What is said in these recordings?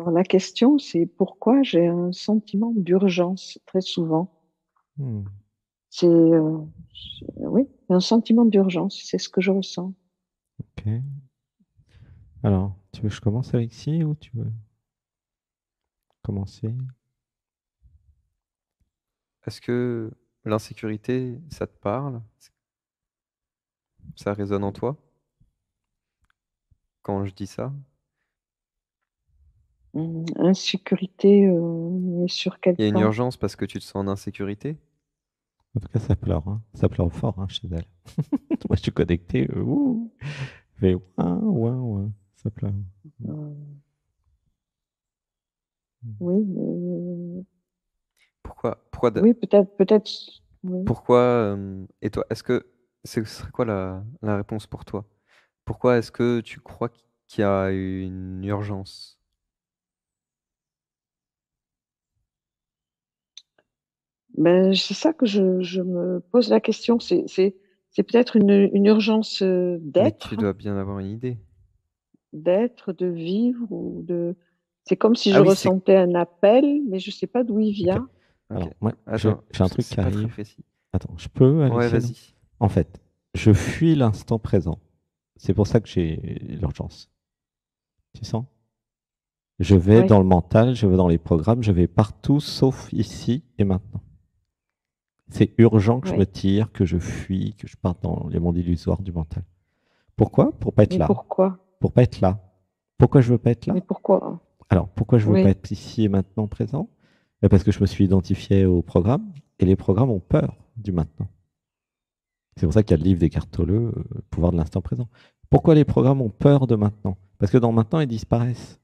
Alors la question, c'est pourquoi j'ai un sentiment d'urgence très souvent. C'est oui, un sentiment d'urgence, c'est ce que je ressens. Ok. Alors, tu veux que je commence, Alexis, ou tu veux commencer? Est-ce que l'insécurité, ça te parle? Ça résonne en toi quand je dis ça? Insécurité, sur quel plan? Il y a une urgence parce que tu te sens en insécurité? En tout cas, ça pleure. Hein. Ça pleure fort hein, chez elle. Moi, je suis connecté. Mais ouais, ça pleure. Oui, mais... Pourquoi de... Oui, peut-être. Oui. Pourquoi et toi, est-ce que ce serait quoi la réponse pour toi? Pourquoi est-ce que tu crois qu'il y a une urgence? Ben, c'est ça que je me pose la question. C'est peut-être une urgence d'être. Tu dois bien avoir une idée. D'être, de vivre. C'est comme si je ressentais un appel, mais je ne sais pas d'où il vient. Okay. Alors, moi, j'ai un truc qui arrive. Attends, je peux aller? Ouais, vas-y. En fait, je fuis l'instant présent. C'est pour ça que j'ai l'urgence. Tu sens? Je vais dans le mental, je vais dans les programmes, je vais partout, sauf ici et maintenant. C'est urgent que je me tire, que je fuis, que je parte dans les mondes illusoires du mental. Pourquoi? Pour pas être là. Pourquoi? Pour pas être là. Pourquoi je veux pas être là? Mais pourquoi? Alors, pourquoi je veux pas être ici et maintenant présent? Parce que je me suis identifié au programme, et les programmes ont peur du maintenant. C'est pour ça qu'il y a le livre d'Eckhart Tolle, Le pouvoir de l'instant présent. Pourquoi les programmes ont peur de maintenant? Parce que dans maintenant, ils disparaissent.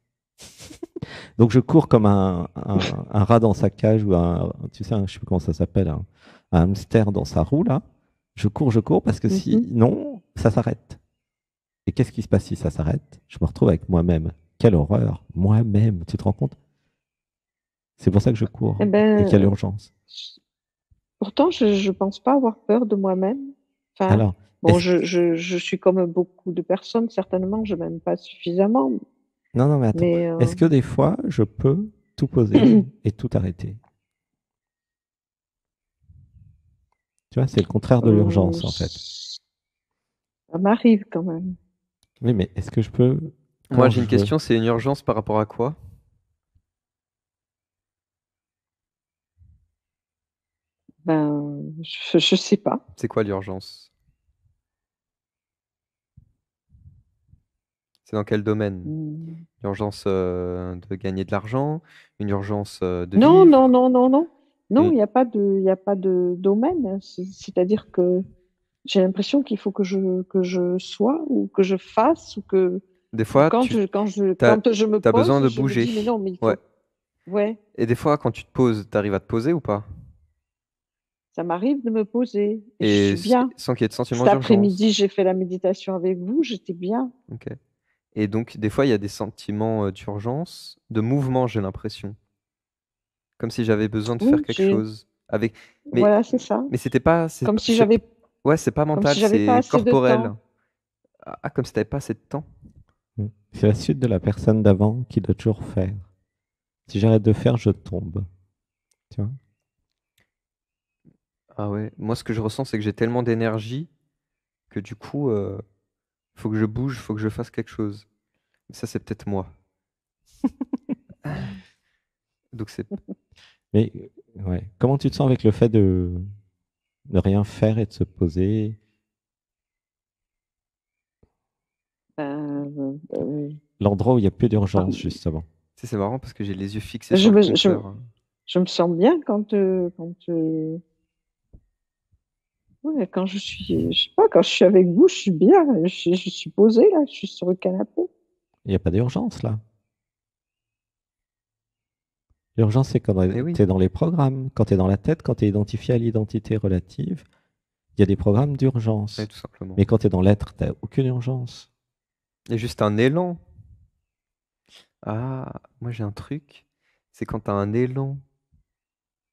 Donc je cours comme un rat dans sa cage, ou tu sais, je sais plus comment ça s'appelle, un hamster dans sa roue là. Je cours parce que sinon ça s'arrête. Et qu'est-ce qui se passe si ça s'arrête? Je me retrouve avec moi-même. Quelle horreur, moi-même, tu te rends compte? C'est pour ça que je cours et quelle urgence. Pourtant je pense pas avoir peur de moi-même. Enfin, alors, bon, je suis comme beaucoup de personnes, certainement, je m'aime pas suffisamment. Non, mais attends, est-ce que des fois, je peux tout poser et tout arrêter? Tu vois, c'est le contraire de l'urgence, en fait. Ça m'arrive, quand même. Oui, mais est-ce que je peux... Moi, j'ai une question, c'est une urgence par rapport à quoi? Je sais pas. C'est quoi l'urgence? C'est dans quel domaine? Une urgence de gagner de l'argent? Une urgence de... Non. Non, il n'y a pas de domaine. C'est-à-dire que j'ai l'impression qu'il faut que je sois, ou que je fasse, ou que... Des fois, quand je me pose, tu as besoin de bouger. Je me dis, mais non, mais il faut... Ouais. Et des fois, quand tu te poses, tu arrives à te poser ou pas? Ça m'arrive de me poser. Et je suis bien. Sans qu'il y ait de sentiment d'urgence. Cet après-midi, j'ai fait la méditation avec vous, j'étais bien. Ok. Et donc, des fois, il y a des sentiments d'urgence, de mouvement, j'ai l'impression. Comme si j'avais besoin de faire quelque chose. Avec... Mais... Voilà, c'est ça. Mais c'était pas... Comme si j'avais... Ouais, c'est pas mental, c'est corporel. Comme si t'avais pas assez de temps. C'est la suite de la personne d'avant qui doit toujours faire. Si j'arrête de faire, je tombe. Tu vois? Ah ouais. Moi, ce que je ressens, c'est que j'ai tellement d'énergie que du coup... faut que je bouge, faut que je fasse quelque chose. Mais ça, c'est peut-être moi. Donc c'est... Mais ouais. Comment tu te sens avec le fait de rien faire et de se poser? L'endroit où il n'y a plus d'urgence, justement. C'est marrant parce que j'ai les yeux fixés sur le compteur. Je me sens bien quand Ouais, quand je suis, je sais pas, quand je suis avec vous, je suis bien, je suis posée là, je suis sur le canapé. Il n'y a pas d'urgence là. L'urgence, c'est quand tu es dans les programmes, quand tu es dans la tête, quand tu es identifié à l'identité relative, il y a des programmes d'urgence. Oui, tout simplement. Mais quand tu es dans l'être, tu n'as aucune urgence. Il y a juste un élan. Ah, moi j'ai un truc, c'est quand tu as un élan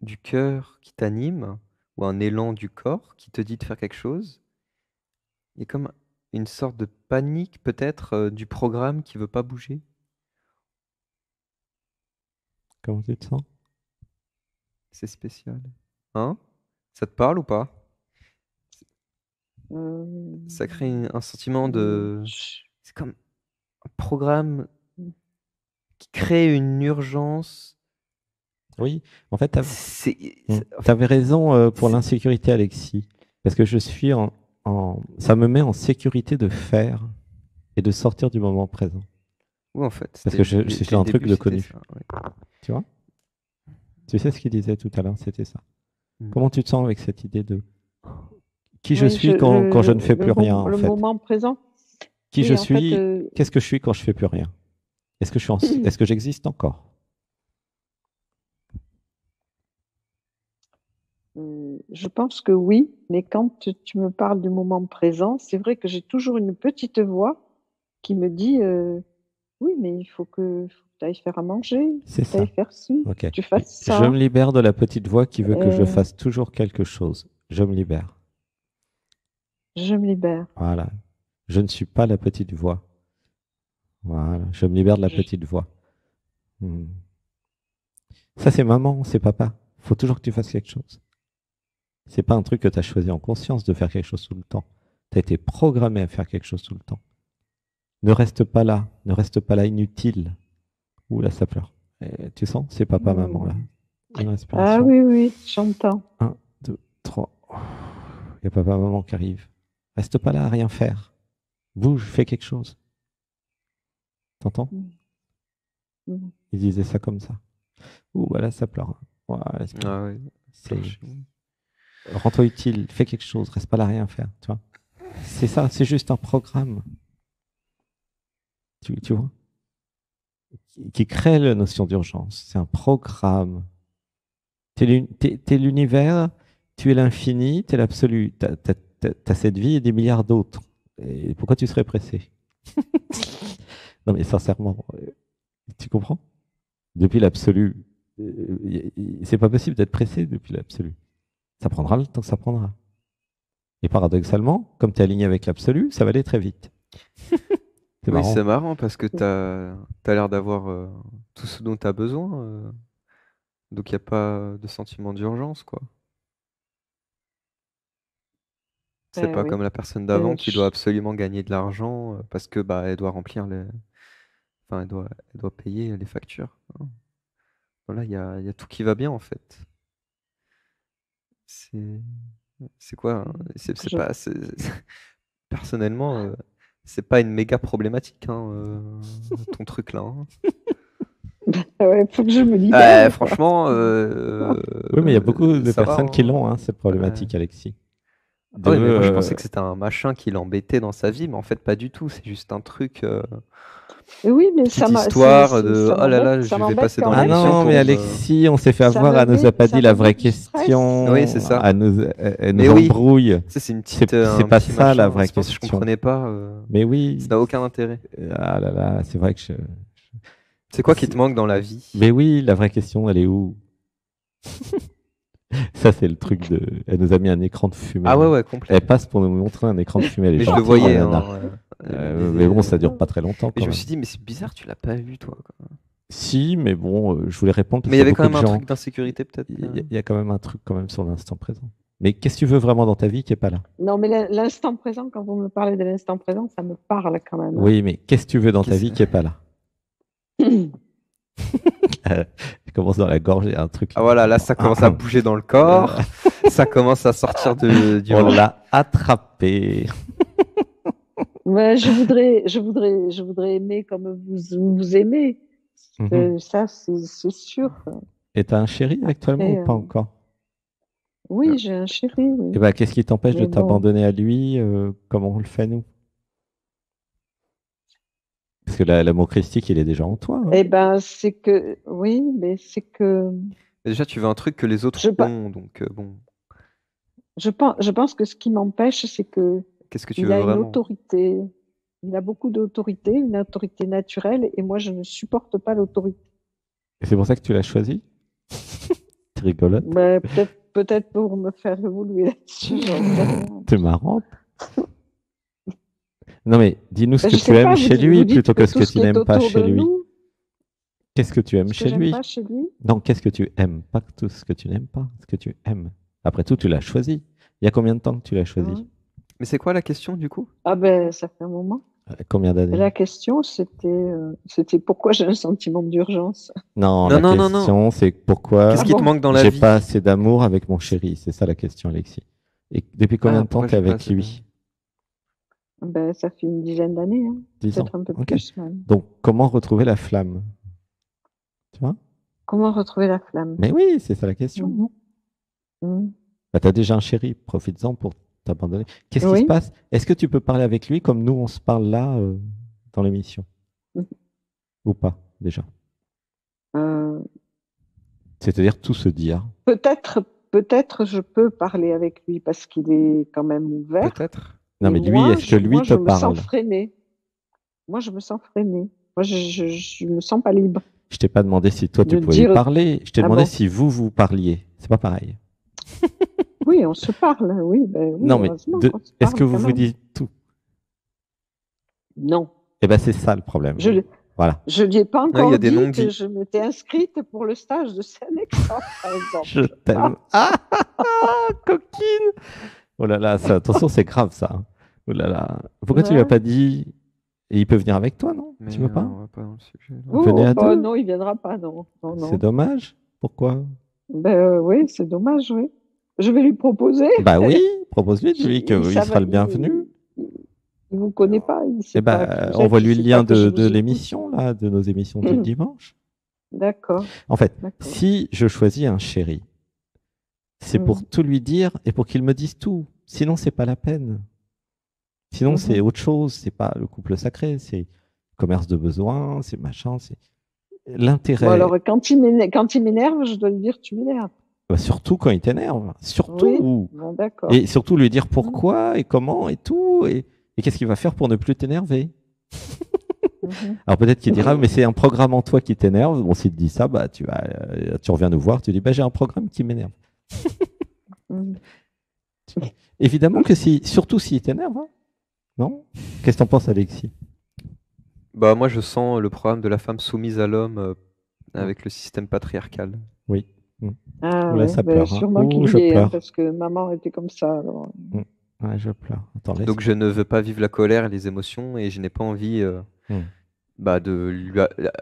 du cœur qui t'anime, ou un élan du corps qui te dit de faire quelque chose, il y a comme une sorte de panique peut-être du programme qui ne veut pas bouger. Comment tu te sens? C'est spécial. Hein? Ça te parle ou pas? Ça crée un sentiment de... C'est comme un programme qui crée une urgence. Oui, en fait, tu avais raison pour l'insécurité, Alexis. Parce que je suis ça me met en sécurité de faire et de sortir du moment présent. Oui, en fait. Parce que c'est un truc de connu. Ça, ouais. Tu vois? Tu sais ce qu'il disait tout à l'heure, c'était ça. Comment tu te sens avec cette idée de qui je suis quand je ne fais plus rien, en fait? Le moment présent. Qui je suis, qu'est-ce que je suis quand je ne fais plus rien? Est-ce que j'existe encore? Je pense que oui, mais quand tu me parles du moment présent, c'est vrai que j'ai toujours une petite voix qui me dit oui, mais il faut que tu ailles faire à manger, tu ailles faire ci, okay. Tu fasses ça. Je me libère de la petite voix qui veut que je fasse toujours quelque chose. Je me libère. Je me libère. Voilà. Je ne suis pas la petite voix. Voilà. Je me libère de la petite voix. Ça, c'est maman, c'est papa. Il faut toujours que tu fasses quelque chose. C'est pas un truc que tu as choisi en conscience de faire quelque chose tout le temps. Tu as été programmé à faire quelque chose tout le temps. Ne reste pas là, ne reste pas là inutile. Ouh là, ça pleure. Et tu sens, c'est papa, maman là. Ah oui, oui, j'entends. 1, 2, 3. Il y a papa, maman qui arrive. Reste pas là à rien faire. Bouge, fais quelque chose. T'entends? Ils disaient ça comme ça. Ouh là, ça pleure. Voilà, c'est... Rends-toi utile, fais quelque chose, reste pas là à rien faire, tu vois. C'est ça, c'est juste un programme. Tu vois, qui crée la notion d'urgence. C'est un programme. T'es l'univers, tu es l'infini, tu es l'absolu. T'as cette vie et des milliards d'autres. Et pourquoi tu serais pressé? Non mais sincèrement, tu comprends? Depuis l'absolu, c'est pas possible d'être pressé depuis l'absolu. Ça prendra le temps que ça prendra. Et paradoxalement, comme tu es aligné avec l'absolu, ça va aller très vite. C'est marrant. Oui, c'est marrant parce que tu as l'air d'avoir tout ce dont tu as besoin. Donc, il n'y a pas de sentiment d'urgence, quoi. C'est pas comme la personne d'avant qui doit absolument gagner de l'argent parce que elle doit remplir les... Enfin, elle doit payer les factures. Voilà, il y a tout qui va bien, en fait. C'est quoi hein? Personnellement, c'est pas une méga problématique, hein, ton truc là. Hein. Faut que je me libère. Franchement. Oui, mais il y a beaucoup de personnes qui l'ont, hein, cette problématique, Alexis. Mais moi, je pensais que c'était un machin qui l'embêtait dans sa vie, mais en fait, pas du tout. C'est juste un truc. Oui, mais ça m'a. Histoire de oh là là, je vais passer dans la maison. Ah non, mais Alexis, on s'est fait avoir, elle nous a pas dit la vraie question. Oui, c'est ça. Elle nous embrouille. C'est une petite. C'est pas ça la vraie question. Je comprenais pas. Mais oui. Ça n'a aucun intérêt. Ah là là, c'est vrai que je. C'est quoi qui te manque dans la vie? Mais oui, la vraie question, elle est où? Ça, c'est le truc de. Elle nous a mis un écran de fumée. Ah ouais, complètement. Elle passe pour nous montrer un écran de fumée. Mais je le voyais. Mais bon, ça dure pas très longtemps. Et je me suis dit, mais c'est bizarre, tu l'as pas vu, toi. Si, mais bon, je voulais répondre. Mais il y avait quand même un truc d'insécurité, peut-être. Il y a quand même un truc sur l'instant présent. Mais qu'est-ce que tu veux vraiment dans ta vie qui n'est pas là? Non, mais l'instant présent, quand vous me parlez de l'instant présent, ça me parle quand même. Oui, mais qu'est-ce que tu veux dans ta vie qui n'est pas là? Je commence dans la gorge, il y a un truc. Ah voilà, là ça commence à bouger dans le corps, ça commence à sortir du. On l'a attrapé. Mais je voudrais aimer comme vous aimez. Ça, c'est sûr. Et t'as un chéri actuellement ou pas encore? Oui, j'ai un chéri. Oui. Et qu'est-ce qui t'empêche de t'abandonner à lui comme on le fait nous? Parce que l'amour christique, il est déjà en toi. Hein. Eh ben, c'est que... Oui, mais c'est que... Déjà, tu veux un truc que les autres ont, donc bon... Je pense que ce qui m'empêche, c'est que... Qu'est-ce que tu veux vraiment ? Il a une autorité. Il a beaucoup d'autorité, une autorité naturelle, et moi, je ne supporte pas l'autorité. Et c'est pour ça que tu l'as choisi ? T'es rigolote. Peut-être pour me faire évoluer là-dessus. T'es marrante. Non mais dis-nous ce que tu aimes chez lui plutôt que ce que tu n'aimes pas chez lui. Qu'est-ce que tu aimes chez lui? Non, qu'est-ce que tu aimes? Pas tout ce que tu n'aimes pas, ce que tu aimes. Après tout, tu l'as choisi. Il y a combien de temps que tu l'as choisi? Mais c'est quoi la question du coup? Ah ben, ça fait un moment. Combien d'années? La question, c'était pourquoi j'ai un sentiment d'urgence. Non, la question, c'est pourquoi qu'est-ce qui te manque dans la vie? J'ai pas assez d'amour avec mon chéri. C'est ça la question, Alexis. Et depuis combien de temps tu es avec lui? Ben, ça fait une dizaine d'années. Hein. 10 ans. Un peu plus, même. Donc, comment retrouver la flamme? Tu vois? Comment retrouver la flamme? Mais oui, c'est ça la question. Bah, tu as déjà un chéri, profites-en pour t'abandonner. Qu'est-ce qui se passe? Est-ce que tu peux parler avec lui comme nous, on se parle là, dans l'émission? Ou pas, déjà? C'est-à-dire tout se dire? Peut-être je peux parler avec lui parce qu'il est quand même ouvert. Peut-être. Non, mais lui, est-ce que lui te parle? Moi, je me sens freinée. Moi, je me sens freinée. Moi, je me sens pas libre. Je t'ai pas demandé si toi, tu pouvais lui parler. Je t'ai demandé si vous, vous parliez. C'est pas pareil. Oui, on se parle. Oui, ben, oui, non, mais est-ce que vous vous dites tout? Non. Eh bien, c'est ça le problème. Voilà. Je ne lui ai pas encore dit que je m'étais inscrite pour le stage de Saint-Alexandre, par exemple. Je t'aime. Ah, coquine. Oh là là, ça, attention, c'est grave, ça. Oh là là. Pourquoi tu lui as pas dit? Et il peut venir avec toi, non? Mais tu veux pas? On va pas dans le sujet. Non, il viendra pas, non. C'est dommage. Pourquoi? Oui, c'est dommage, oui. Je vais lui proposer. Bah oui, propose-lui, dis-lui qu'il sera le bienvenu. Il ne vous connaît pas. On voit lui le lien de l'émission, là, de nos émissions du dimanche. D'accord. En fait, si je choisis un chéri, c'est pour tout lui dire et pour qu'il me dise tout. Sinon, c'est pas la peine. Sinon, c'est autre chose. C'est pas le couple sacré, c'est commerce de besoins, c'est machin, c'est l'intérêt. Bon, alors, quand il m'énerve, je dois lui dire tu m'énerves. Bah, surtout quand il t'énerve. Surtout. Oui. Bon, d'accord. Et surtout lui dire pourquoi et comment et tout. Et qu'est-ce qu'il va faire pour ne plus t'énerver? Alors peut-être qu'il dira, mais c'est un programme en toi qui t'énerve. Bon, s'il te dit ça, bah, tu reviens nous voir, tu dis, bah, j'ai un programme qui m'énerve. Évidemment que si, surtout s'il t'énerve, hein, non? Qu'est-ce que t'en penses, Alexis? Bah, moi, je sens le programme de la femme soumise à l'homme avec le système patriarcal. Oui. Ah, là, ça pleure. Sûrement qu'il est, parce que maman était comme ça. Alors... Ouais, je pleure. Attends, donc je ne veux pas vivre la colère et les émotions et je n'ai pas envie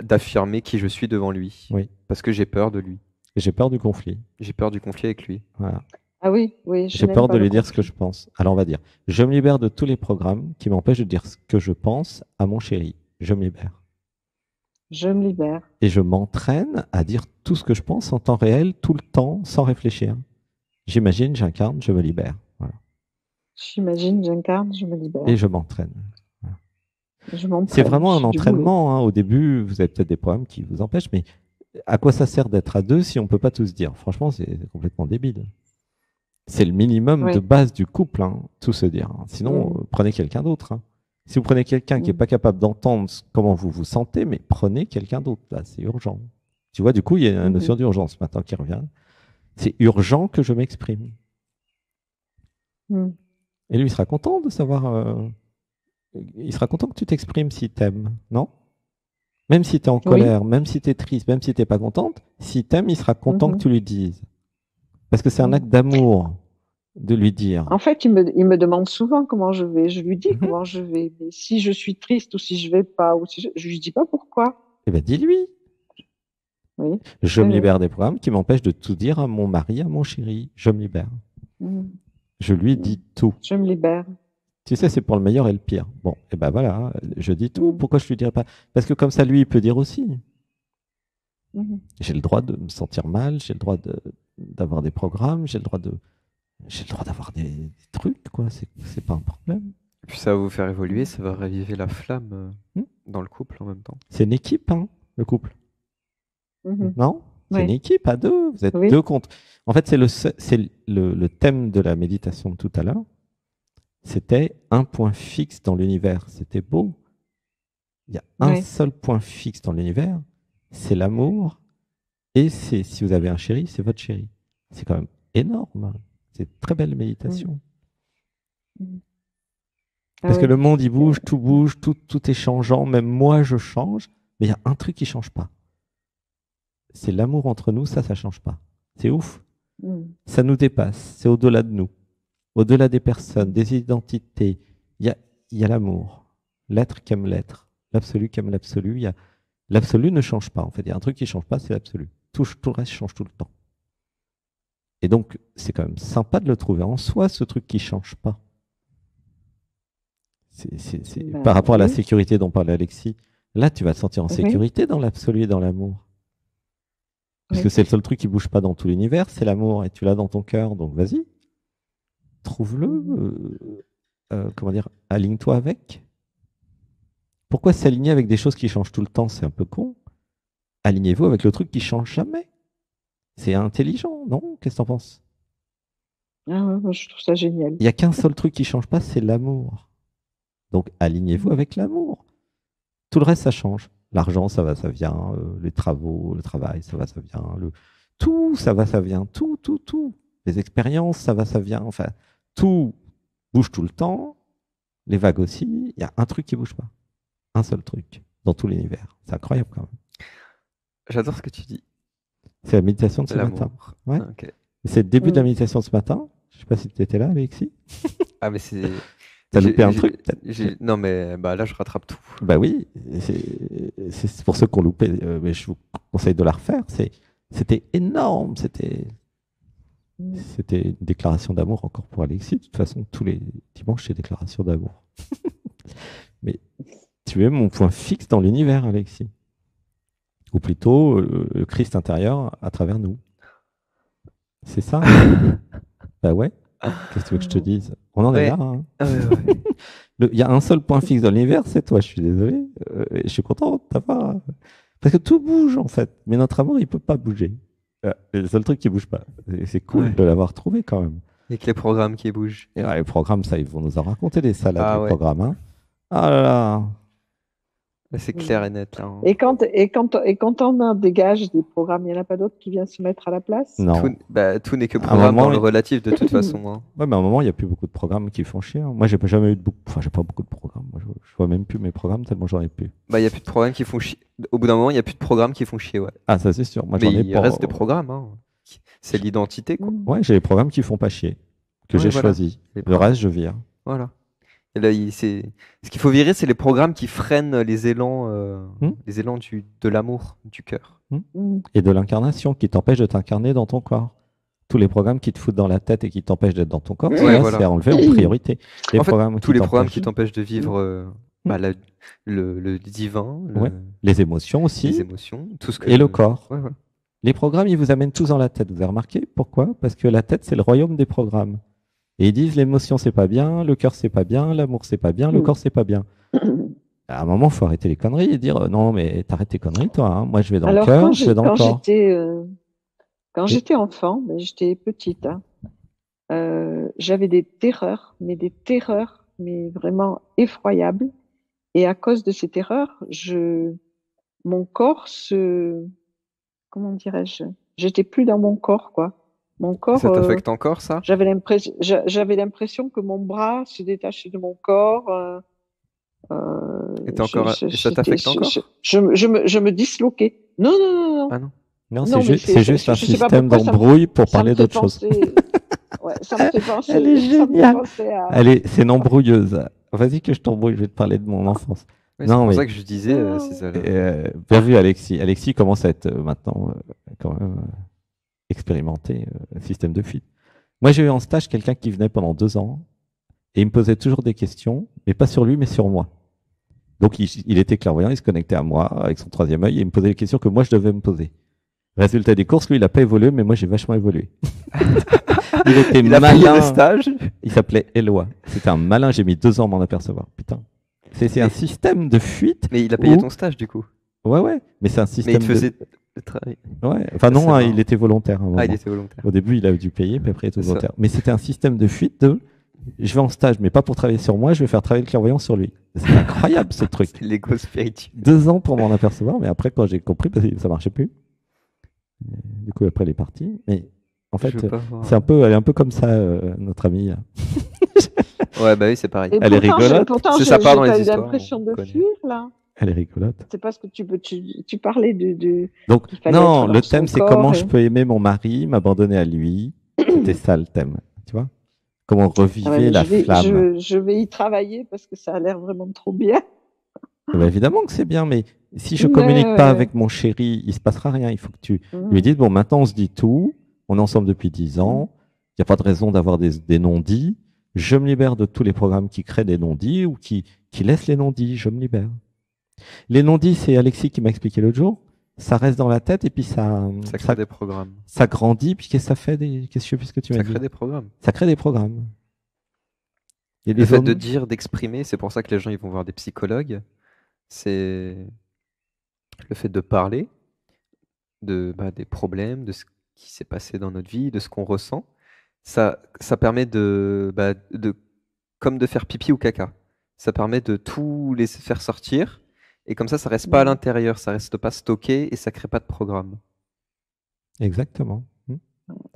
d'affirmer qui je suis devant lui. Oui. Parce que j'ai peur de lui. J'ai peur du conflit. J'ai peur du conflit avec lui. Voilà. Ah oui, oui. J'ai peur de lui dire ce que je pense. Alors on va dire, je me libère de tous les programmes qui m'empêchent de dire ce que je pense à mon chéri. Je me libère. Je me libère. Et je m'entraîne à dire tout ce que je pense en temps réel, tout le temps, sans réfléchir. J'imagine, j'incarne, je me libère. Voilà. J'imagine, j'incarne, je me libère. Et je m'entraîne. Voilà. C'est vraiment un entraînement. Hein. Au début, vous avez peut-être des problèmes qui vous empêchent, mais à quoi ça sert d'être à deux si on ne peut pas tout se dire? Franchement, c'est complètement débile. C'est le minimum de base du couple, hein, tout se dire. Sinon, prenez quelqu'un d'autre. Hein. Si vous prenez quelqu'un qui n'est pas capable d'entendre comment vous vous sentez, mais prenez quelqu'un d'autre. Là, c'est urgent. Tu vois, du coup, il y a une notion d'urgence maintenant qui revient. C'est urgent que je m'exprime. Et lui, il sera content de savoir... Il sera content que tu t'exprimes s'il t'aime, non? Même si tu es en colère, même si tu es triste, même si tu n'es pas contente, s'il t'aime, il sera content que tu lui dises. Parce que c'est un acte d'amour de lui dire. En fait, il me demande souvent comment je vais. Je lui dis comment je vais. Mais si je suis triste ou si je ne vais pas, ou si je ne lui dis pas pourquoi. Eh bien, dis-lui. Oui. Je me libère des programmes qui m'empêchent de tout dire à mon mari, à mon chéri. Je me libère. Je lui dis tout. Je me libère. Tu sais, c'est pour le meilleur et le pire. Bon, et ben voilà, je dis tout. Pourquoi je ne lui dirais pas? Parce que comme ça, lui, il peut dire aussi. J'ai le droit de me sentir mal, j'ai le droit d'avoir des programmes, j'ai le droit d'avoir des trucs, quoi. C'est pas un problème. Et puis ça va vous faire évoluer, ça va raviver la flamme dans le couple en même temps. C'est une équipe, hein, le couple. Non? C'est une équipe à deux, vous êtes deux contre. En fait, c'est le thème de la méditation de tout à l'heure. C'était un point fixe dans l'univers. C'était beau. Il y a un seul point fixe dans l'univers, c'est l'amour. Et c'est, si vous avez un chéri, c'est votre chéri. C'est quand même énorme. C'est une très belle méditation. Parce que le monde, il bouge, tout est changeant. Même moi, je change. Mais il y a un truc qui ne change pas. c'est l'amour entre nous, ça change pas. C'est ouf. Mmh. Ça nous dépasse, c'est au-delà de nous, au-delà des personnes, des identités. Il y a l'amour, l'être qui aime l'être, l'absolu qui aime l'absolu. L'absolu ne change pas, en fait. Il y a un truc qui ne change pas, c'est l'absolu. Tout le reste change tout le temps. Et donc, c'est quand même sympa de le trouver en soi, ce truc qui ne change pas. Par rapport à la sécurité dont parlait Alexis, là, tu vas te sentir en sécurité dans l'absolu et dans l'amour. Parce que c'est le seul truc qui ne bouge pas dans tout l'univers, c'est l'amour, et tu l'as dans ton cœur, donc vas-y, trouve-le, comment dire, aligne-toi avec. Pourquoi s'aligner avec des choses qui changent tout le temps? C'est un peu con. Alignez-vous avec le truc qui ne change jamais. C'est intelligent, non? Qu'est-ce que t'en penses? Ah ouais, moi je trouve ça génial. Il n'y a qu'un seul truc qui ne change pas, c'est l'amour. Donc alignez-vous avec l'amour. Tout le reste, ça change. L'argent, ça va, ça vient. Les travaux, le travail, ça va, ça vient. Tout, ça va, ça vient. Tout. Les expériences, ça va, ça vient. Enfin, tout bouge tout le temps. Les vagues aussi. Il y a un truc qui ne bouge pas. Un seul truc dans tout l'univers. C'est incroyable quand même. J'adore ce que tu dis. C'est la méditation de ce matin. Ouais. Ah, okay. C'est le début de la méditation de ce matin. Je ne sais pas si tu étais là, Alexis. Ah, mais c'est... T'as loupé un truc? Non, mais bah, là, je rattrape tout. Bah oui, c'est pour ceux qui ont loupé, mais je vous conseille de la refaire. C'était énorme, c'était une déclaration d'amour encore pour Alexis. De toute façon, tous les dimanches, c'est déclaration d'amour. Mais tu es mon point fixe dans l'univers, Alexis. Ou plutôt, le Christ intérieur à travers nous. C'est ça? Bah ouais. Qu'est-ce que tu veux que je te dise? On en est là. Hein. Il y a un seul point fixe dans l'univers, c'est toi. Je suis désolé. Je suis content de t'avoir. Parce que tout bouge, en fait. Mais notre amour, il ne peut pas bouger. C'est le seul truc qui ne bouge pas. C'est cool de l'avoir trouvé, quand même. Et que les programmes qui bougent. Et là, les programmes, ça, ils vont nous en raconter des salades, les programmes. Hein. Ah là là. C'est clair et net. Là, hein. Et quand on en dégage des programmes, il n'y en a pas d'autres qui viennent se mettre à la place? Non. Tout n'est que programme dans le relatif de toute façon. Hein. Oui, mais à un moment, il n'y a plus beaucoup de programmes qui font chier. Moi, j'ai jamais eu de j'ai pas beaucoup de programmes. Moi, je vois même plus mes programmes tellement j'en ai plus. Bah, il n'y a plus de programmes qui font chier. Au bout d'un moment, il n'y a plus de programmes qui font chier. Ouais. Ah, ça, c'est sûr. Moi, mais il reste des programmes. Hein. C'est l'identité. Ouais, j'ai les programmes qui font pas chier, que j'ai choisi. Le reste, je vire. Voilà. Et là, ce qu'il faut virer, c'est les programmes qui freinent les élans, les élans de l'amour, du cœur. Et de l'incarnation, qui t'empêchent de t'incarner dans ton corps. Tous les programmes qui te foutent dans la tête et qui t'empêchent d'être dans ton corps, c'est enlevé en priorité. Tous les programmes qui t'empêchent de vivre le divin, les émotions aussi, et le corps. Ouais, ouais. Les programmes, ils vous amènent tous dans la tête. Vous avez remarqué? Pourquoi? Parce que la tête, c'est le royaume des programmes. Et ils disent l'émotion c'est pas bien, le cœur c'est pas bien, l'amour c'est pas bien, le corps c'est pas bien. À un moment, il faut arrêter les conneries et dire non mais t'arrêtes tes conneries toi, hein. Moi je vais dans le cœur, je vais dans le corps. Quand j'étais enfant, j'étais petite, hein, j'avais des terreurs, mais vraiment effroyables. Et à cause de ces terreurs, mon corps comment dirais-je, j'étais plus dans mon corps quoi. Mon corps, ça t'affecte encore, ça? J'avais l'impression que mon bras se détachait de mon corps. Et ça t'affecte encore? Je me disloquais. Non. Ah non. Non, c'est juste un système d'embrouille pour parler d'autre chose. Ça me fait penser. Elle est géniale. Allez, c'est une embrouilleuse. Vas-y que je t'embrouille, je vais te parler de mon enfance. Oui, c'est pour ça que je disais. Bien vu, Alexis. Alexis commence à être maintenant quand même... expérimenter système de fuite. Moi, j'ai eu en stage quelqu'un qui venait pendant 2 ans et il me posait toujours des questions, mais pas sur lui, mais sur moi. Donc, il était clairvoyant, il se connectait à moi avec son 3e œil et il me posait des questions que moi, je devais me poser. Résultat des courses, lui, il n'a pas évolué, mais moi, j'ai vachement évolué. Il était malin. Le stage. Il s'appelait Eloi. C'était un malin, j'ai mis 2 ans à m'en apercevoir. Putain. C'est un système de fuite. Mais il a payé ton stage, du coup. Ouais. Mais c'est un système le travail. Ouais. Enfin non, il était volontaire. Il était volontaire. Au début, il a dû payer, puis après, il était volontaire. Mais c'était un système de fuite de je vais en stage, mais pas pour travailler sur moi, je vais faire travailler le clairvoyant sur lui. C'est incroyable ce truc. C'est l'égo spirituel. 2 ans pour m'en apercevoir, mais après, quand j'ai compris, parce que ça marchait plus. Du coup, après, il est parti. Mais en fait, c'est un peu, elle est un peu comme ça, notre amie. Ouais, bah oui, c'est pareil. Et elle est rigolote. Pourtant, j'ai pas eu l'impression de fuir, là. Elle est rigolote. C'est parce que tu parlais de donc, non, le thème, c'est comment je peux aimer mon mari, m'abandonner à lui. C'était ça le thème, tu vois. Comment revivre la flamme. Je vais y travailler parce que ça a l'air vraiment trop bien. Bah évidemment que c'est bien, mais si je ne communique pas avec mon chéri, il ne se passera rien. Il faut que tu lui dises, bon, maintenant on se dit tout, on est ensemble depuis 10 ans, il n'y a pas de raison d'avoir des non-dits, je me libère de tous les programmes qui créent des non-dits ou qui laissent les non-dits, je me libère. Les non-dits, c'est Alexis qui m'a expliqué l'autre jour, ça reste dans la tête et puis ça crée des programmes. Ça grandit, puis qu'est-ce que ça fait qu'est-ce que tu m'as dit ? Ça crée des programmes. Ça crée des programmes. Et le fait de dire, d'exprimer, c'est pour ça que les gens ils vont voir des psychologues. C'est le fait de parler de, des problèmes, de ce qui s'est passé dans notre vie, de ce qu'on ressent. Ça permet comme de faire pipi ou caca. Ça permet de tout les faire sortir. Et comme ça reste pas à l'intérieur, ça reste pas stocké et ça crée pas de programme. Exactement.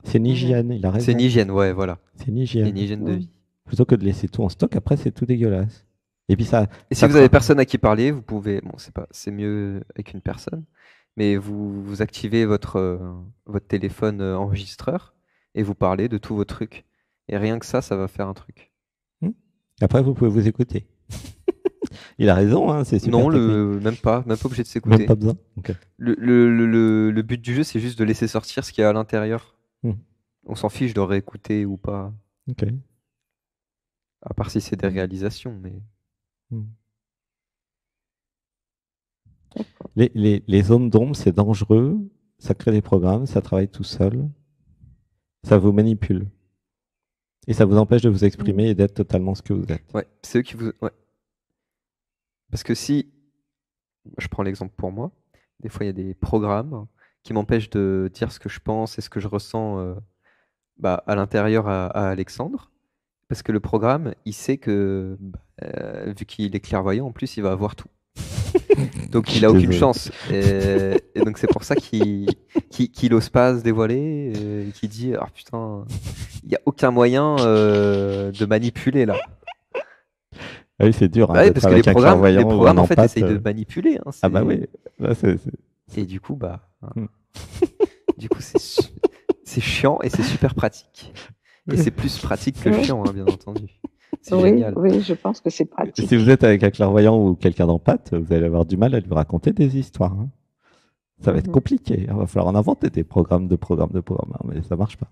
C'est une hygiène, il a raison. C'est une hygiène, ouais, voilà. C'est une hygiène. Une hygiène de vie. Plutôt que de laisser tout en stock, après c'est tout dégueulasse. Et puis si vous avez personne à qui parler, vous pouvez, bon, c'est mieux avec une personne, mais vous activez votre téléphone enregistreur et vous parlez de tous vos trucs. Et rien que ça va faire un truc. Après, vous pouvez vous écouter. Il a raison, hein, c'est super. Non, même pas obligé de s'écouter. Même pas besoin. Okay. Le but du jeu, c'est juste de laisser sortir ce qu'il y a à l'intérieur. On s'en fiche de réécouter ou pas. Ok. À part si c'est des réalisations, mais. Les zones d'ombre, c'est dangereux, ça crée des programmes, ça travaille tout seul, ça vous manipule et ça vous empêche de vous exprimer et d'être totalement ce que vous êtes. Ouais, c'est eux qui vous. Ouais. Parce que si je prends l'exemple pour moi, des fois il y a des programmes qui m'empêchent de dire ce que je pense et ce que je ressens à l'intérieur à Alexandre. Parce que le programme, il sait que, vu qu'il est clairvoyant, en plus, il va avoir tout. Donc, il n'a aucune chance. Et donc, c'est pour ça qu'il n'ose pas se dévoiler, qu'il dit « Ah putain, il n'y a aucun moyen de manipuler, là. » Ah oui, c'est dur. Hein, parce que les programmes en fait, essayent de manipuler. Hein, ah bah oui. Là, et du coup, c'est chiant et c'est super pratique. Et c'est plus pratique que chiant, hein, bien entendu. C'est génial. Oui, je pense que c'est pratique. Si vous êtes avec un clairvoyant ou quelqu'un d'empathe, vous allez avoir du mal à lui raconter des histoires. Hein. Ça va être compliqué. Il va falloir en inventer des programmes. Hein, mais ça ne marche pas.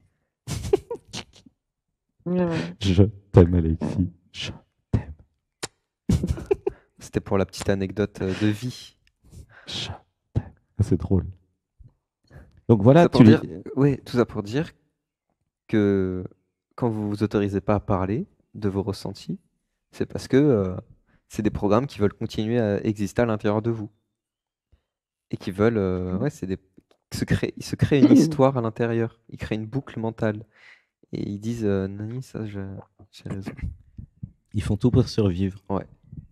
Je t'aime, Alexis. Je t'aime. C'était pour la petite anecdote de vie. Je t'aime. C'est drôle. Donc voilà. Tout ça pour dire que quand vous vous autorisez pas à parler de vos ressentis, c'est parce que c'est des programmes qui veulent continuer à exister à l'intérieur de vous et qui veulent ils se créent une histoire à l'intérieur, ils créent une boucle mentale et ils disent Nani, ça j'ai raison. Ils font tout pour survivre. Ouais,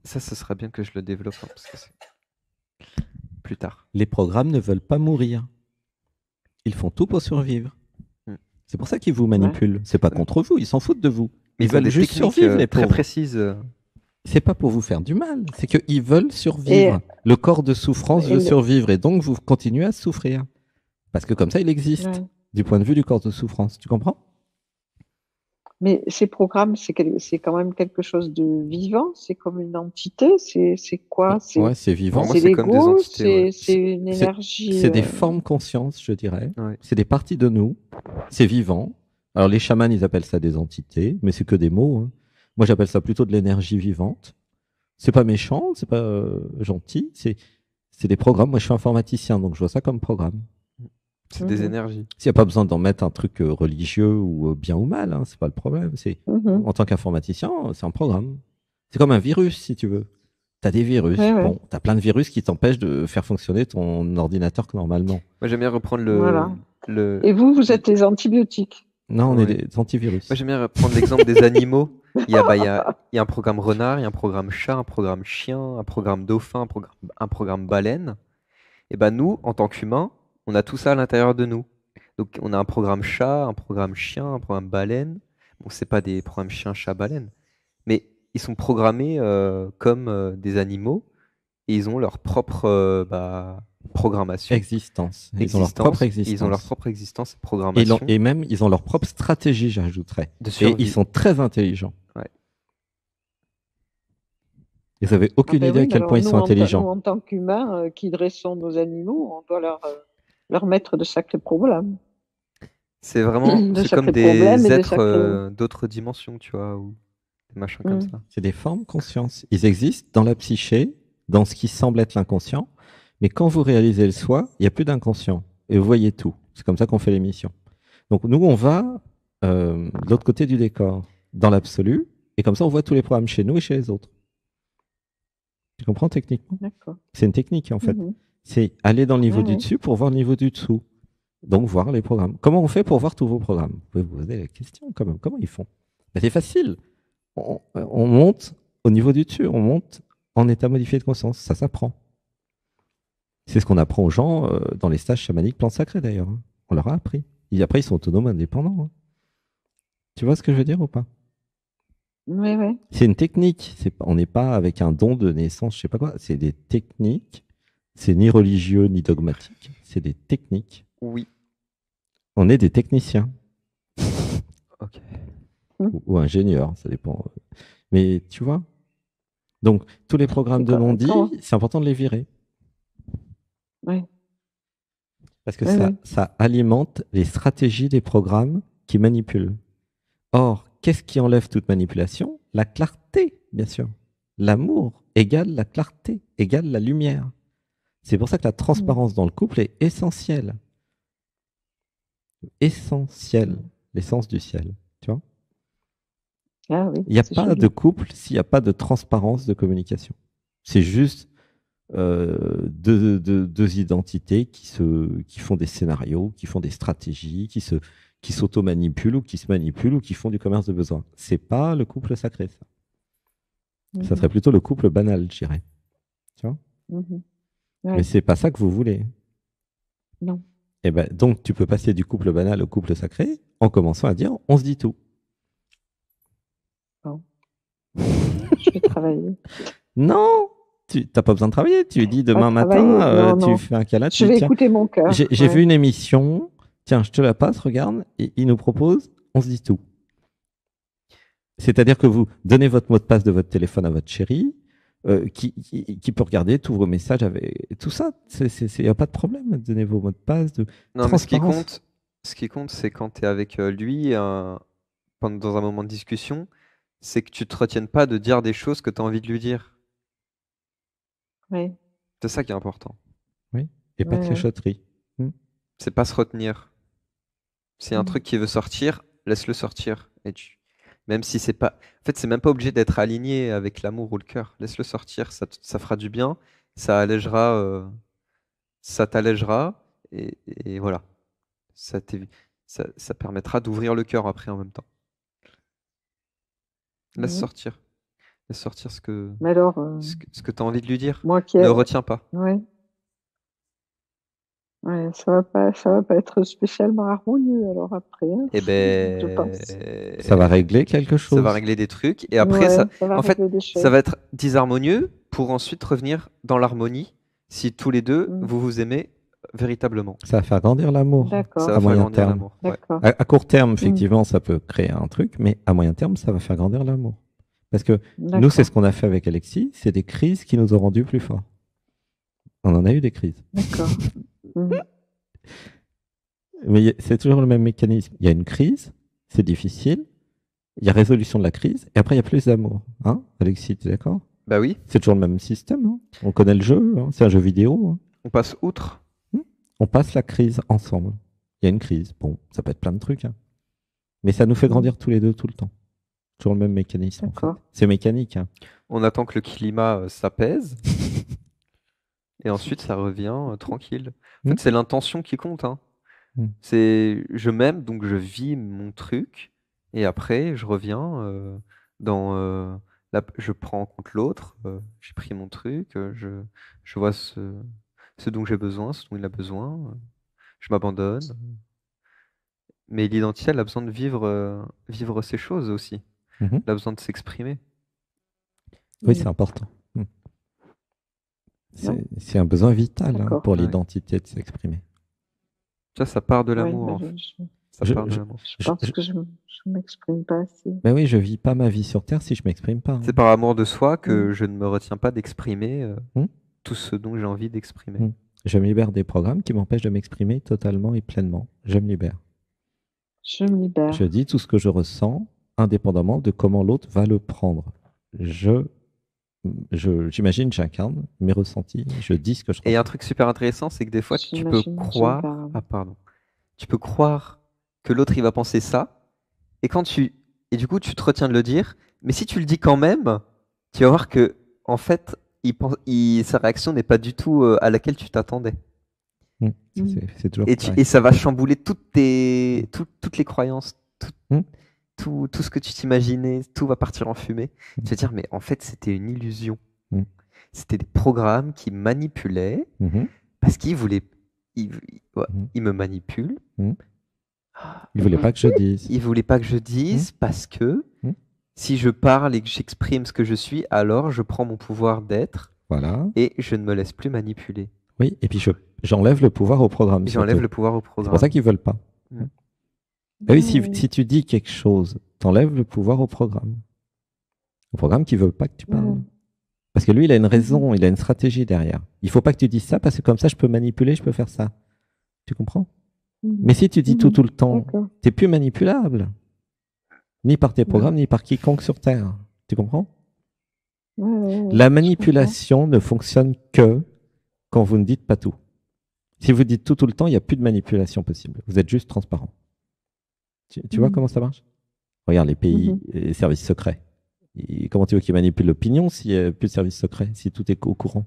ça ce serait bien que je le développe hein, parce que c'est plus tard. Les programmes ne veulent pas mourir, ils font tout pour survivre. C'est pour ça qu'ils vous manipulent. C'est pas contre vous, ils s'en foutent de vous. Mais ils veulent juste survivre. Les très précises. C'est pas pour vous faire du mal, c'est qu'ils veulent survivre. Et le corps de souffrance veut survivre et donc vous continuez à souffrir. Parce que comme ça, il existe du point de vue du corps de souffrance. Tu comprends ? Mais ces programmes, c'est quand même quelque chose de vivant, c'est comme une entité, c'est quoi ? Ouais, c'est vivant. C'est l'ego, c'est une énergie. C'est des formes conscientes, je dirais. Ouais. C'est des parties de nous, c'est vivant. Alors les chamans, ils appellent ça des entités, mais c'est que des mots. Hein. Moi, j'appelle ça plutôt de l'énergie vivante. C'est pas méchant, c'est pas gentil, c'est des programmes. Moi, je suis informaticien, donc je vois ça comme programme. C'est des énergies. S'il n'y a pas besoin d'en mettre un truc religieux ou bien ou mal, hein, c'est pas le problème. En tant qu'informaticien, c'est un programme. C'est comme un virus, si tu veux. Tu as des virus. Bon, tu as plein de virus qui t'empêchent de faire fonctionner ton ordinateur que normalement. Moi, j'aime bien reprendre Et vous êtes des antibiotiques. Non, on est des antivirus. Moi, j'aime bien reprendre l'exemple des animaux. Il y a un programme renard, il y a un programme chat, un programme chien, un programme dauphin, un programme baleine. Et ben nous, en tant qu'humains, on a tout ça à l'intérieur de nous. Donc on a un programme chat, un programme chien, un programme baleine. Bon, c'est pas des programmes chien, chat, baleine, mais ils sont programmés comme des animaux ils ont leur propre programmation. Ils ont leur propre existence et programmation. Et même, ils ont leur propre stratégie, j'ajouterais. Et ils sont très intelligents. Ouais. Ils n'avaient aucune idée à quel point ils sont intelligents. Nous, en tant qu'humains qui dressons nos animaux, on doit leur mettre de sacrés problèmes. C'est vraiment comme des êtres d'autres dimensions, tu vois, ou des machins comme ça. C'est des formes conscience. Ils existent dans la psyché, dans ce qui semble être l'inconscient, mais quand vous réalisez le soi, il n'y a plus d'inconscient, et vous voyez tout. C'est comme ça qu'on fait l'émission. Donc nous, on va de l'autre côté du décor, dans l'absolu, et comme ça, on voit tous les programmes chez nous et chez les autres. Tu comprends techniquement ? D'accord. C'est une technique, en fait. C'est aller dans le niveau du dessus pour voir le niveau du dessous. Donc, voir les programmes. Comment on fait pour voir tous vos programmes ? Vous pouvez vous poser la question, quand même. Comment ils font ? Ben, c'est facile. On monte au niveau du dessus. On monte en état modifié de conscience. Ça s'apprend. C'est ce qu'on apprend aux gens dans les stages chamaniques plantes sacrées, d'ailleurs. Hein. On leur a appris. Et après, ils sont autonomes, indépendants. Hein. Tu vois ce que je veux dire ou pas ? Oui, oui. C'est une technique. On n'est pas avec un don de naissance, je ne sais pas quoi. C'est des techniques. C'est ni religieux, ni dogmatique. C'est des techniques. Oui. On est des techniciens. Okay. Ou ingénieurs, ça dépend. Mais tu vois. Donc, tous les programmes de non-dit, c'est important de les virer. Oui. Parce que ça alimente les stratégies des programmes qui manipulent. Or, qu'est-ce qui enlève toute manipulation ? La clarté, bien sûr. L'amour égale la clarté, égale la lumière. C'est pour ça que la transparence dans le couple est essentielle. Essentiel, l'essence du ciel, tu vois. Ah oui, il n'y a pas de couple s'il n'y a pas de transparence de communication. C'est juste deux identités qui font des scénarios, qui font des stratégies, qui s'auto-manipulent ou qui se manipulent ou qui font du commerce de besoin. C'est pas le couple sacré, ça. Ça serait plutôt le couple banal, je dirais. Tu vois. Mais c'est pas ça que vous voulez. Non. Eh ben, donc, tu peux passer du couple banal au couple sacré en commençant à dire « on se dit tout ». Non, je vais travailler. Non, tu n'as pas besoin de travailler. Tu dis demain matin, tu fais un câlin. Je vais écouter mon cœur. J'ai vu une émission, tiens, je te la passe, regarde, et il nous propose « on se dit tout ». C'est-à-dire que vous donnez votre mot de passe de votre téléphone à votre chérie, qui peut regarder tous vos messages avec tout ça. Il n'y a pas de problème. Donnez vos mots de passe. Non, mais ce qui compte, c'est quand tu es avec lui dans un moment de discussion, c'est que tu ne te retiennes pas de dire des choses que tu as envie de lui dire. Oui. C'est ça qui est important. Oui. Et pas de cachotterie. C'est pas se retenir. C'est un truc qui veut sortir, laisse-le sortir. Et même si c'est pas... En fait, c'est même pas obligé d'être aligné avec l'amour ou le cœur. Laisse-le sortir, ça fera du bien, ça t'allégera, et voilà. Ça permettra d'ouvrir le cœur après en même temps. Laisse sortir. Laisse sortir ce que tu as envie de lui dire. Ne retiens pas. Oui. Ouais, ça va pas être spécialement harmonieux alors après. Hein, je pense. Ça va régler quelque chose. Ça va régler des trucs et après ça va être disharmonieux pour ensuite revenir dans l'harmonie si tous les deux vous vous aimez véritablement. Ça va faire grandir l'amour. Ça va à moyen terme. Ouais. À court terme, effectivement, ça peut créer un truc, mais à moyen terme, ça va faire grandir l'amour. Parce que nous, c'est ce qu'on a fait avec Alexis, c'est des crises qui nous ont rendus plus forts. On en a eu des crises. D'accord. Mais c'est toujours le même mécanisme. Il y a une crise, c'est difficile, il y a résolution de la crise, et après il y a plus d'amour. Hein, Alexis, tu es d'accord ? Bah oui. C'est toujours le même système. Hein. On connaît le jeu, hein. C'est un jeu vidéo. Hein. On passe outre. On passe la crise ensemble. Il y a une crise. Bon, ça peut être plein de trucs. Hein. Mais ça nous fait grandir tous les deux tout le temps. Toujours le même mécanisme. En fait. C'est mécanique. Hein. On attend que le climat s'apaise. Et ensuite, ça revient tranquille. En fait, c'est l'intention qui compte. Hein. C'est je m'aime, donc je vis mon truc. Et après, je reviens je prends en compte l'autre. J'ai pris mon truc. Je vois ce dont j'ai besoin, ce dont il a besoin. Je m'abandonne. Mais l'identité, elle a besoin de vivre ces choses aussi. Elle a besoin de s'exprimer. Oui, c'est important. C'est un besoin vital hein, pour l'identité de s'exprimer. Ça part de l'amour. Oui, je pense que je ne m'exprime pas assez. Ben oui, je ne vis pas ma vie sur Terre si je ne m'exprime pas. Hein. C'est par amour de soi que je ne me retiens pas d'exprimer tout ce dont j'ai envie d'exprimer. Je me libère des programmes qui m'empêchent de m'exprimer totalement et pleinement. Je me libère. Je me libère. Je dis tout ce que je ressens, indépendamment de comment l'autre va le prendre. J'imagine, j'incarne mes ressentis, je dis ce que je ressens. Et un truc super intéressant, c'est que des fois, tu peux croire... Tu peux croire que l'autre, il va penser ça, et, du coup, tu te retiens de le dire, mais si tu le dis quand même, tu vas voir que, en fait, sa réaction n'est pas du tout à laquelle tu t'attendais. C'est toujours et ça va chambouler toutes les croyances, tout ce que tu t'imaginais, tout va partir en fumée. Tu vas dire, mais en fait, c'était une illusion. C'était des programmes qui manipulaient parce qu'ils voulaient... Ils me manipulent. Ils ne voulaient pas que je dise. Ils ne voulaient pas que je dise parce que si je parle et que j'exprime ce que je suis, alors je prends mon pouvoir d'être et je ne me laisse plus manipuler. Oui, et puis j'enlève le pouvoir au programme. J'enlève le pouvoir au programme. C'est pour ça qu'ils ne veulent pas. Et oui, si tu dis quelque chose, tu enlèves le pouvoir au programme. Au programme qui ne veut pas que tu parles. Parce que lui, il a une raison, il a une stratégie derrière. Il ne faut pas que tu dises ça parce que comme ça, je peux manipuler, je peux faire ça. Tu comprends? Mais si tu dis tout le temps, tu n'es plus manipulable. Ni par tes programmes, ni par quiconque sur Terre. Tu comprends? La manipulation ne fonctionne que quand vous ne dites pas tout. Si vous dites tout tout le temps, il n'y a plus de manipulation possible. Vous êtes juste transparent. Tu vois comment ça marche? Regarde les pays, les services secrets. Comment tu veux qu'ils manipulent l'opinion s'il n'y a plus de services secrets, si tout est au courant?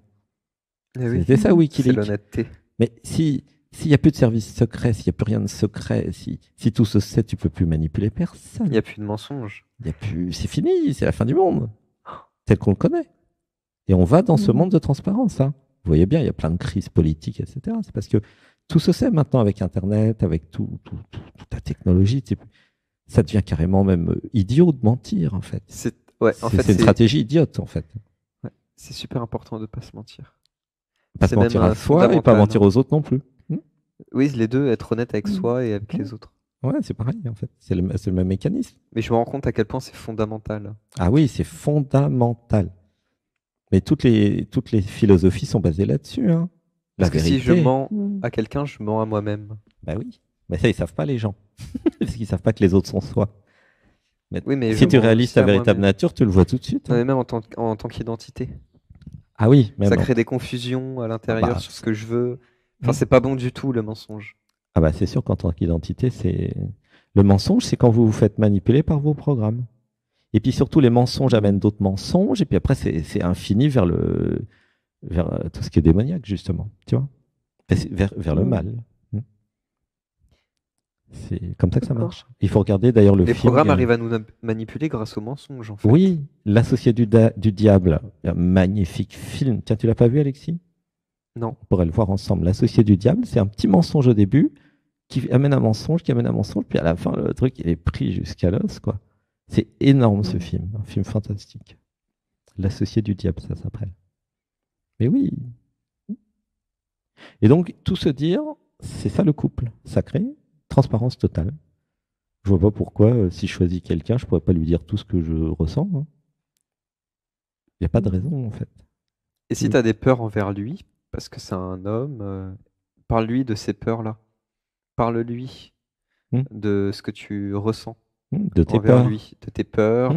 C'était ça, Wikileaks. C'est l'honnêteté. Mais s'il n'y a plus de services secrets, s'il n'y a plus rien de secret, si tout se sait, tu ne peux plus manipuler personne. Il n'y a plus de mensonges. C'est fini, c'est la fin du monde, tel qu'on le connaît. Et on va dans ce monde de transparence. Hein. Vous voyez bien, il y a plein de crises politiques, etc. C'est parce que tout se sait maintenant avec Internet, avec toute la technologie. Ça devient carrément même idiot de mentir, en fait. C'est une stratégie idiote, en fait. Ouais, c'est super important de ne pas se mentir. Pas se mentir à soi et pas mentir aux autres non plus. Oui, les deux, être honnête avec soi et avec les autres. Ouais, c'est pareil, en fait. C'est le même mécanisme. Mais je me rends compte à quel point c'est fondamental. Ah oui, c'est fondamental. Mais toutes les philosophies sont basées là-dessus. Hein. Parce que si je mens à quelqu'un, je mens à moi-même. Bah oui. Mais ça, ils ne savent pas, les gens. Parce qu'ils ne savent pas que les autres sont soi. Oui, mais si tu réalises ta véritable nature, tu le vois tout de suite. Hein. Mais même en tant qu'identité. Ah oui. Ça crée des confusions à l'intérieur sur ce que je veux. Enfin, c'est pas bon du tout, le mensonge. Ah bah, c'est sûr qu'en tant qu'identité, le mensonge, c'est quand vous vous faites manipuler par vos programmes. Et puis surtout, les mensonges amènent d'autres mensonges. Et puis après, c'est infini vers tout ce qui est démoniaque, justement. Tu vois, vers le mal. C'est comme ça que ça marche. Il faut regarder d'ailleurs le film. Les programmes arrivent à nous manipuler grâce aux mensonges, en fait. Oui, L'Associé du diable, un magnifique film. Tiens, tu l'as pas vu, Alexis? Non. On pourrait le voir ensemble. L'Associé du diable, c'est un petit mensonge au début qui amène un mensonge, puis à la fin, le truc, il est pris jusqu'à l'os, quoi. C'est énorme, ce film. Un film fantastique. L'Associé du diable, ça s'appelle. Mais oui. Et donc, tout se dire, c'est ça le couple sacré. Transparence totale. Je vois pas pourquoi, si je choisis quelqu'un, je pourrais pas lui dire tout ce que je ressens. Il n'y a pas de raison, en fait. Et si tu as des peurs envers lui, parce que c'est un homme, parle-lui de ces peurs-là. Parle-lui de ce que tu ressens. De tes peurs.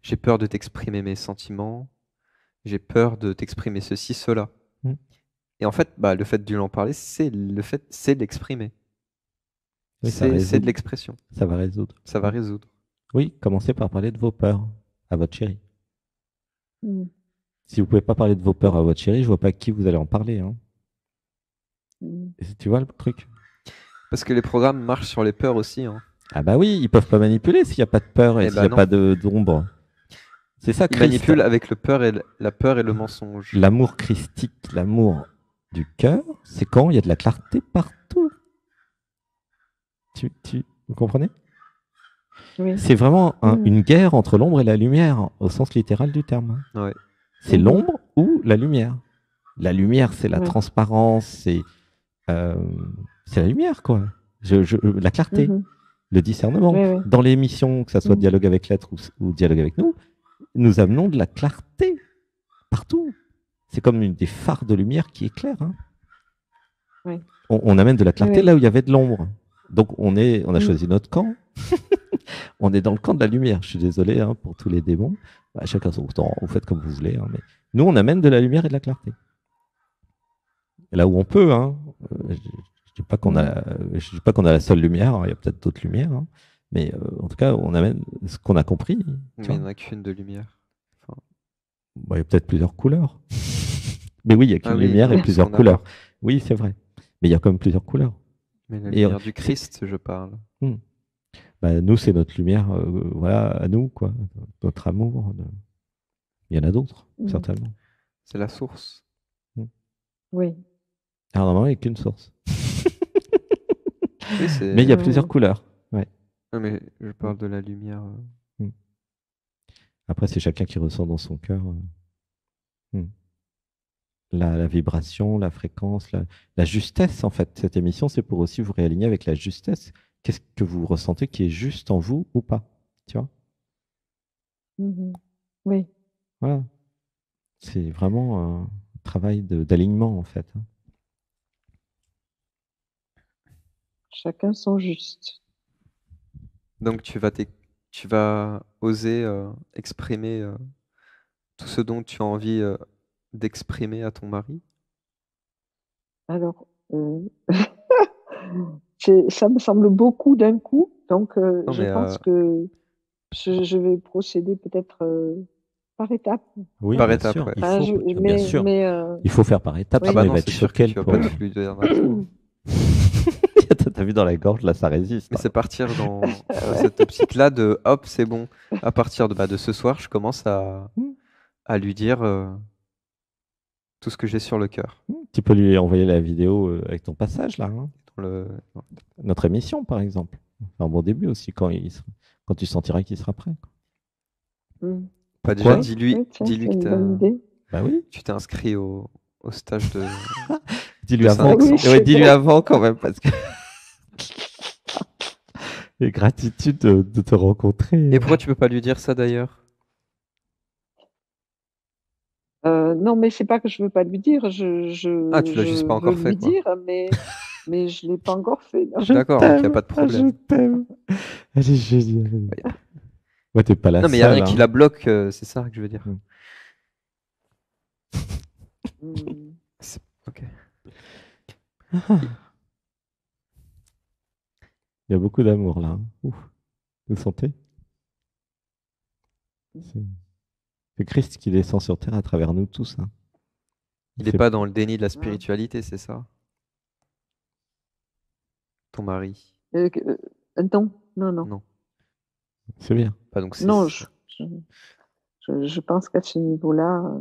J'ai peur de t'exprimer mes sentiments. J'ai peur de t'exprimer ceci, cela. Et en fait, le fait de lui en parler, c'est l'exprimer. Oui, c'est de l'expression. Ça va résoudre. Ça va résoudre. Oui, commencez par parler de vos peurs à votre chérie. Si vous ne pouvez pas parler de vos peurs à votre chérie, je ne vois pas à qui vous allez en parler. Hein. Tu vois le truc? Parce que les programmes marchent sur les peurs aussi. Hein. Ah bah oui, ils ne peuvent pas manipuler s'il n'y a pas de peur et s'il n'y a pas d'ombre. C'est ça, Christ. Ils manipulent avec la peur et le mensonge. L'amour christique, l'amour du cœur, c'est quand il y a de la clarté partout. Vous comprenez? Oui. C'est vraiment une guerre entre l'ombre et la lumière, au sens littéral du terme. Ouais. C'est l'ombre ou la lumière. La lumière, c'est la transparence, c'est la lumière, quoi. La clarté, le discernement. Oui, oui. Dans l'émission, que ça soit Dialogue avec l'être ou Dialogue avec nous, nous amenons de la clarté partout. C'est comme une des phares de lumière qui éclaire. Hein. Oui. On amène de la clarté là où il y avait de l'ombre. Donc, on a choisi notre camp. On est dans le camp de la lumière. Je suis désolé hein, pour tous les démons. Bah, chacun son temps, vous faites comme vous voulez. Hein, mais nous, on amène de la lumière et de la clarté. Et là où on peut. Hein, je ne dis pas qu'on a la seule lumière. Il y a peut-être d'autres lumières. Hein, mais en tout cas, on amène ce qu'on a compris. Mais il n'y en a qu'une de lumière. Enfin... Bah, il y a peut-être plusieurs couleurs. Mais oui, il n'y a qu'une lumière et plusieurs couleurs. Oui, c'est vrai. Mais il y a quand même plusieurs couleurs. Mais la lumière du Christ, je parle. Bah, nous, c'est notre lumière, voilà, à nous, quoi. Notre amour. Il y en a d'autres, certainement. C'est la source. Oui. Alors, normalement, il n'y a qu'une source. Oui, mais il y a plusieurs couleurs. Ouais. Non, mais je parle de la lumière. Après, c'est chacun qui ressent dans son cœur la vibration, la fréquence, la justesse, en fait. Cette émission, c'est pour aussi vous réaligner avec la justesse. Qu'est-ce que vous ressentez qui est juste en vous ou pas, tu vois? Oui. Voilà. C'est vraiment un travail d'alignement, en fait. Chacun son juste. Donc, tu vas oser exprimer tout ce dont tu as envie d'exprimer à ton mari? Alors, ça me semble beaucoup d'un coup, donc non, je pense que je vais procéder peut-être par étapes. Oui, par étapes, ouais. Il faut faire par étapes, ça va être sur quel point. T'as vu dans la gorge, là, ça résiste. Mais c'est partir dans cette optique-là de hop, c'est bon. À partir de ce soir, je commence à lui dire tout ce que j'ai sur le cœur. Tu peux lui envoyer la vidéo avec ton passage, là. Hein. Notre émission, par exemple. Un bon début aussi, quand tu sentiras qu'il sera prêt. Pas déjà, dis-lui que tu t'es inscrit au stage de... Dis-lui avant, quand même, parce que... Et gratitude de te rencontrer. Et pourquoi tu peux pas lui dire ça, d'ailleurs? Non, mais c'est pas que je veux pas lui dire. Ah, tu l'as juste pas encore fait, quoi. Mais je ne l'ai pas encore fait. D'accord, il n'y a pas de problème. Je t'aime. Elle est géniale. Ouais, t'es pas là. Non, mais il n'y a rien qui la bloque, c'est ça que je veux dire. Ok. Il y a beaucoup d'amour là. Ouf. Vous sentez? C'est Christ qui descend sur terre à travers nous tous. Hein. Il n'est pas dans le déni de la spiritualité, c'est ça? Ton mari? Non. C'est bien. Non, je pense qu'à ce niveau-là...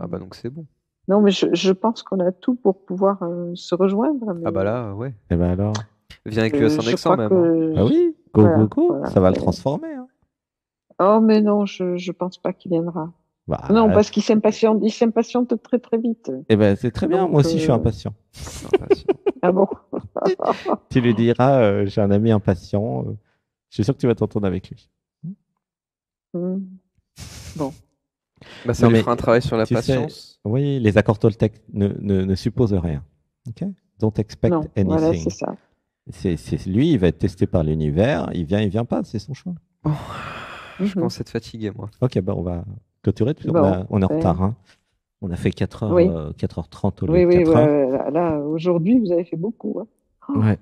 Ah bah donc c'est bon. Non, mais je pense qu'on a tout pour pouvoir se rejoindre. Mais... Ah bah là, ouais. Et bah alors... Viens avec lui à Saint-Exan même. Que... Ah oui, voilà. Ça va le transformer. Hein. Oh mais non, je pense pas qu'il viendra. Bah, non, parce qu'il s'impatiente très très vite. Eh ben c'est très bien, moi aussi je suis impatient. Ah bon? Tu lui diras, j'ai un ami impatient, je suis sûr que tu vas t'entendre avec lui. Bon. Bah, ça lui fera un travail sur la patience. Oui, les accords Toltec ne supposent rien. Okay? Don't expect anything. Voilà, c'est ça. Lui, il va être testé par l'univers, il vient pas, c'est son choix. Oh, je commence à être fatigué, moi. Ok, bah on va... Clôturé, on est en retard. Hein. On a fait 4h, 4h30 au lieu de 4h. Là, aujourd'hui, vous avez fait beaucoup. Hein. Ouais.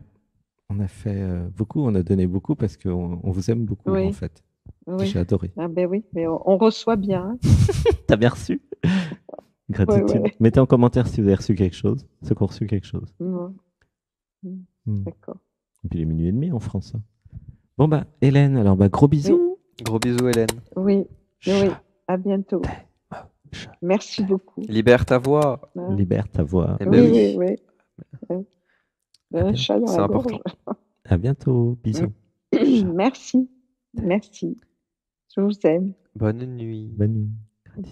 On a fait beaucoup, on a donné beaucoup parce qu'on vous aime beaucoup, en fait. Oui. J'ai adoré. Ah ben oui, mais on reçoit bien. Hein. T'as bien reçu. Gratitude. Ouais, ouais. Mettez en commentaire si vous avez reçu quelque chose, ceux qui ont reçu quelque chose. D'accord. Et puis, il est 00h30 en France. Hein. Bon, bah, Hélène, alors, bah, gros bisous. Oui. Gros bisous, Hélène. Oui, oui. À bientôt. Merci beaucoup. Libère ta voix. Libère ta voix. Eh ben oui. C'est important. À bientôt. Bisous. Merci. Merci. Je vous aime. Bonne nuit. Bonne nuit.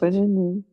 Bonne nuit.